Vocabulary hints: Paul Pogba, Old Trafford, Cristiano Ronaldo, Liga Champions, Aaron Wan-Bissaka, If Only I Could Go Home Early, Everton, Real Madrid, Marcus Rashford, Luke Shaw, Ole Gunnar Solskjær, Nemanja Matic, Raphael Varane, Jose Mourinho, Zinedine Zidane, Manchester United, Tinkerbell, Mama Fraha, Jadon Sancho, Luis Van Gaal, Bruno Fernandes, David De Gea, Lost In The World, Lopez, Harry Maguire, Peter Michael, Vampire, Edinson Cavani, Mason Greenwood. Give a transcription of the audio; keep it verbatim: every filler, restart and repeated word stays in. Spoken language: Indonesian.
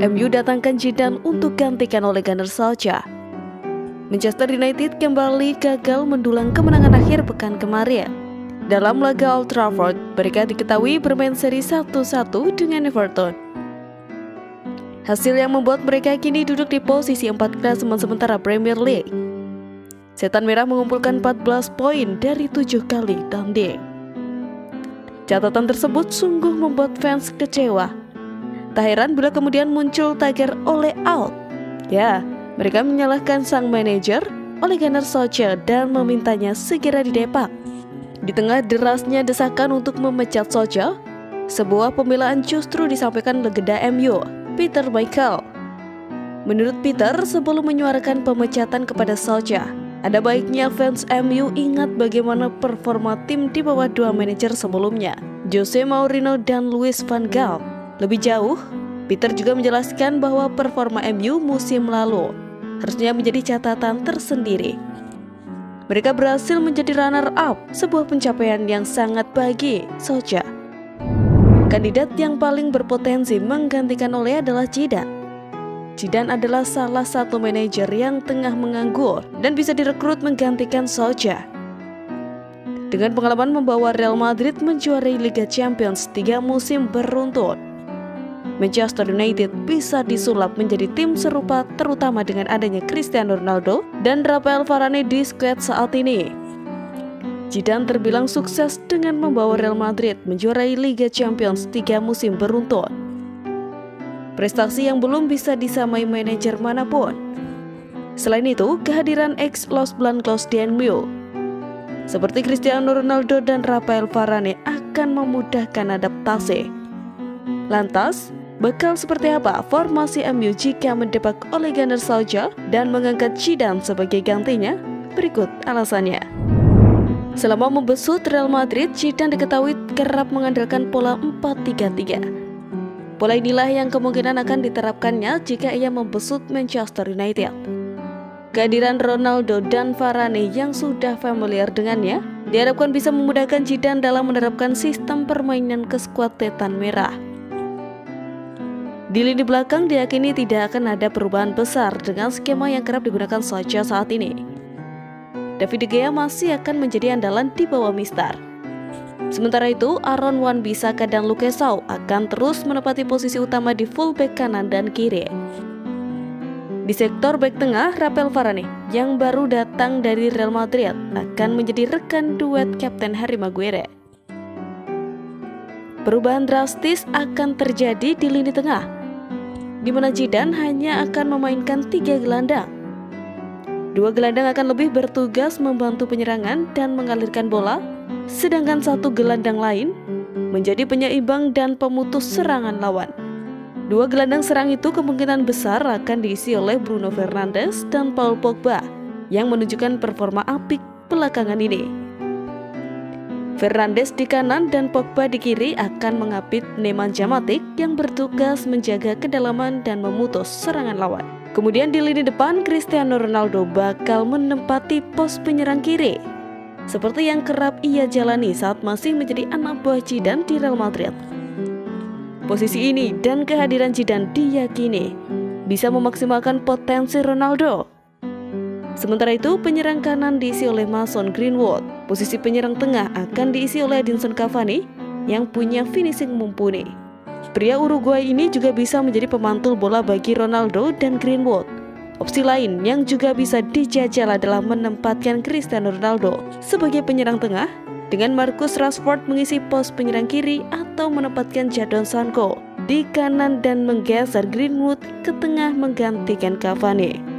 M U datangkan Zidane untuk gantikan Ole Gunnar Solskjær. Manchester United kembali gagal mendulang kemenangan akhir pekan kemarin. Dalam laga Old Trafford, mereka diketahui bermain seri satu satu dengan Everton. Hasil yang membuat mereka kini duduk di posisi empat klasemen sementara Premier League. Setan Merah mengumpulkan empat belas poin dari tujuh kali tanding. Catatan tersebut sungguh membuat fans kecewa. Tak heran bila kemudian muncul tagar Ole Out. Ya, mereka menyalahkan sang manajer Ole Gunnar Solskjær dan memintanya segera didepak. Di tengah derasnya desakan untuk memecat Solskjær, sebuah pembelaan justru disampaikan legenda M U, Peter Michael. Menurut Peter, sebelum menyuarakan pemecatan kepada Solskjær, ada baiknya fans M U ingat bagaimana performa tim di bawah dua manajer sebelumnya, Jose Mourinho dan Luis Van Gaal. Lebih jauh, Peter juga menjelaskan bahwa performa M U musim lalu harusnya menjadi catatan tersendiri. Mereka berhasil menjadi runner-up, sebuah pencapaian yang sangat bagi Solskjær. Kandidat yang paling berpotensi menggantikan Ole adalah Zidane. Zidane adalah salah satu manajer yang tengah menganggur dan bisa direkrut menggantikan Solskjær. Dengan pengalaman membawa Real Madrid menjuarai Liga Champions tiga musim beruntun, Manchester United bisa disulap menjadi tim serupa, terutama dengan adanya Cristiano Ronaldo dan Raphael Varane di skuad saat ini. Zidane terbilang sukses dengan membawa Real Madrid menjuarai Liga Champions tiga musim beruntun. Prestasi yang belum bisa disamai manajer manapun. Selain itu, kehadiran ex Los Blancos di M U seperti Cristiano Ronaldo dan Raphael Varane akan memudahkan adaptasi. Lantas, bakal seperti apa formasi M U jika mendepak Ole Gunnar Solskjær dan mengangkat Zidane sebagai gantinya? Berikut alasannya. Selama membesut Real Madrid, Zidane diketahui kerap mengandalkan pola empat tiga tiga. Pola inilah yang kemungkinan akan diterapkannya jika ia membesut Manchester United. Kehadiran Ronaldo dan Varane yang sudah familiar dengannya diharapkan bisa memudahkan Zidane dalam menerapkan sistem permainan ke skuad Setan Merah. Di lini belakang diyakini tidak akan ada perubahan besar dengan skema yang kerap digunakan Solskjær saat ini. David De Gea masih akan menjadi andalan di bawah Mister. Sementara itu, Aaron Wan-Bissaka dan Luke Shaw akan terus menempati posisi utama di fullback kanan dan kiri. Di sektor back tengah, Raphael Varane yang baru datang dari Real Madrid akan menjadi rekan duet Kapten Harry Maguire. Perubahan drastis akan terjadi di lini tengah, di mana Zidane hanya akan memainkan tiga gelandang. Dua gelandang akan lebih bertugas membantu penyerangan dan mengalirkan bola, sedangkan satu gelandang lain menjadi penyeimbang dan pemutus serangan lawan. Dua gelandang serang itu kemungkinan besar akan diisi oleh Bruno Fernandes dan Paul Pogba yang menunjukkan performa apik belakangan ini. Fernandes di kanan dan Pogba di kiri akan mengapit Nemanja Matic yang bertugas menjaga kedalaman dan memutus serangan lawan. Kemudian di lini depan, Cristiano Ronaldo bakal menempati pos penyerang kiri, seperti yang kerap ia jalani saat masih menjadi anak buah Zidane di Real Madrid. Posisi ini dan kehadiran Zidane diyakini bisa memaksimalkan potensi Ronaldo. Sementara itu, penyerang kanan diisi oleh Mason Greenwood. Posisi penyerang tengah akan diisi oleh Edinson Cavani yang punya finishing mumpuni. Pria Uruguay ini juga bisa menjadi pemantul bola bagi Ronaldo dan Greenwood. Opsi lain yang juga bisa dijajal adalah menempatkan Cristiano Ronaldo sebagai penyerang tengah dengan Marcus Rashford mengisi pos penyerang kiri, atau menempatkan Jadon Sancho di kanan dan menggeser Greenwood ke tengah menggantikan Cavani.